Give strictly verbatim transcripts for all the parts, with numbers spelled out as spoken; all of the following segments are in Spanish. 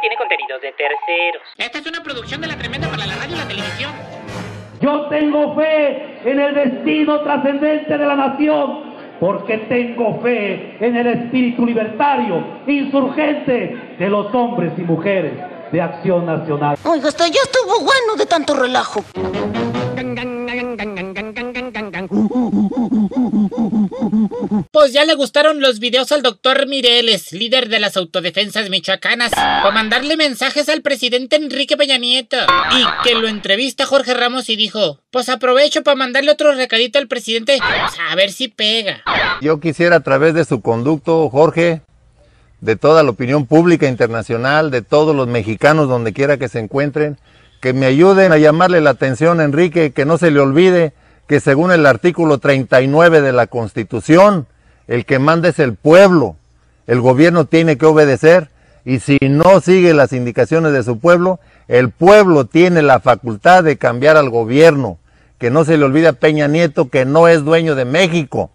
tiene contenidos de terceros. Esta es una producción de La Tremenda para la radio y la televisión. Yo tengo fe en el destino trascendente de la nación, porque tengo fe en el espíritu libertario, insurgente de los hombres y mujeres de Acción Nacional. Oiga, hasta ya estuvo bueno de tanto relajo. Pues ya le gustaron los videos al doctor Mireles, líder de las autodefensas michoacanas, por mandarle mensajes al presidente Enrique Peña Nieto, y que lo entrevista Jorge Ramos y dijo, pues aprovecho para mandarle otro recadito al presidente, pues a ver si pega. Yo quisiera a través de su conducto, Jorge, de toda la opinión pública internacional, de todos los mexicanos donde quiera que se encuentren, que me ayuden a llamarle la atención a Enrique, que no se le olvide que según el artículo treinta y nueve de la Constitución, el que manda es el pueblo, el gobierno tiene que obedecer, y si no sigue las indicaciones de su pueblo, el pueblo tiene la facultad de cambiar al gobierno. Que no se le olvide a Peña Nieto que no es dueño de México,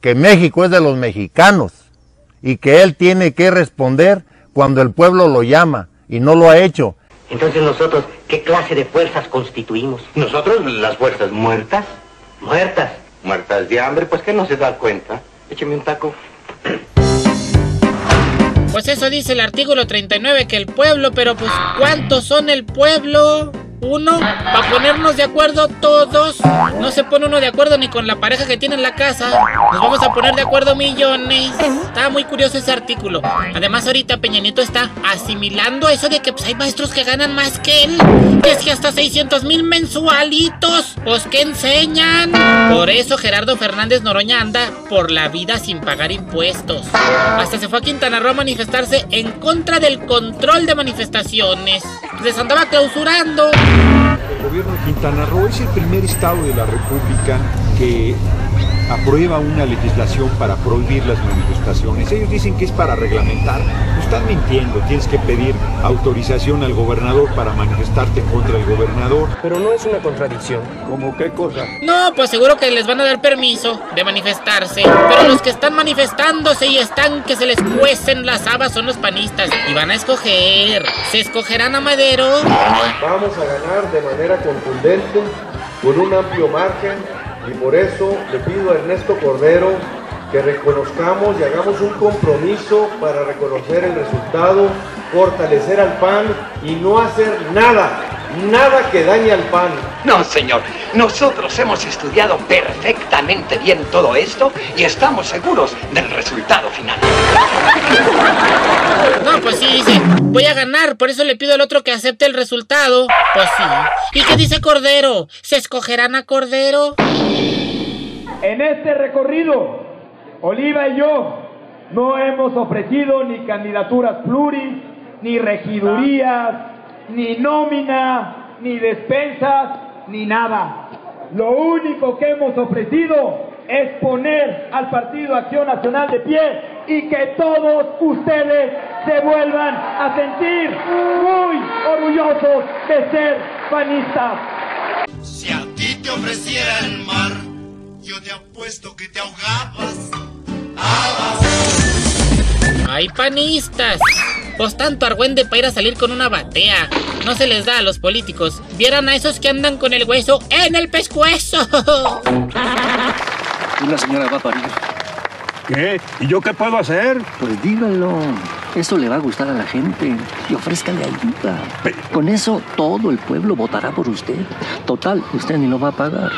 que México es de los mexicanos, y que él tiene que responder cuando el pueblo lo llama, y no lo ha hecho. Entonces nosotros, ¿qué clase de fuerzas constituimos? ¿Nosotros las fuerzas muertas? Muertas. Muertas de hambre, pues que no se da cuenta. Écheme un taco. Pues eso dice el artículo treinta y nueve, que el pueblo, pero pues ¿cuántos son el pueblo? Uno, para ponernos de acuerdo todos. No se pone uno de acuerdo ni con la pareja que tiene en la casa. Nos vamos a poner de acuerdo millones. Está muy curioso ese artículo. Además ahorita Peña Nieto está asimilando eso de que pues, hay maestros que ganan más que él, que es que hasta seiscientos mil mensualitos. Pues que enseñan. Por eso Gerardo Fernández Noroña anda por la vida sin pagar impuestos. Hasta se fue a Quintana Roo a manifestarse en contra del control de manifestaciones. Les andaba clausurando. El gobierno de Quintana Roo es el primer estado de la República que aprueba una legislación para prohibir las manifestaciones. Ellos dicen que es para reglamentar. No están mintiendo, tienes que pedir autorización al gobernador para manifestarte contra el gobernador. Pero no es una contradicción. ¿Cómo qué cosa? No, pues seguro que les van a dar permiso de manifestarse. Pero los que están manifestándose y están que se les cuecen las habas son los panistas. Y van a escoger. ¿Se escogerán a Madero? Vamos a ganar de manera contundente, con un amplio margen. Y por eso le pido a Ernesto Cordero que reconozcamos y hagamos un compromiso para reconocer el resultado, fortalecer al P A N y no hacer nada, nada que dañe al P A N. No, señor, nosotros hemos estudiado perfectamente bien todo esto y estamos seguros del resultado final. No, pues sí, dice, voy a ganar, por eso le pido al otro que acepte el resultado. Pues sí. ¿Y qué dice Cordero? ¿Se escogerán a Cordero? En este recorrido, Oliva y yo no hemos ofrecido ni candidaturas pluris, ni regidurías, ni nómina, ni despensas, ni nada. Lo único que hemos ofrecido es poner al Partido Acción Nacional de pie y que todos ustedes se vuelvan a sentir muy orgullosos de ser panistas. Si a ti te ofreciera el mar, yo te apuesto que te ahogabas. ¡Ay, panistas! Pues tanto argüende para ir a salir con una batea. No se les da a los políticos. Vieran a esos que andan con el hueso en el pescuezo. Y la señora va a parir. ¿Qué? ¿Y yo qué puedo hacer? Pues dígalo. Eso le va a gustar a la gente. Y ofrézcale ayuda. Pero... con eso todo el pueblo votará por usted. Total, usted ni lo va a pagar.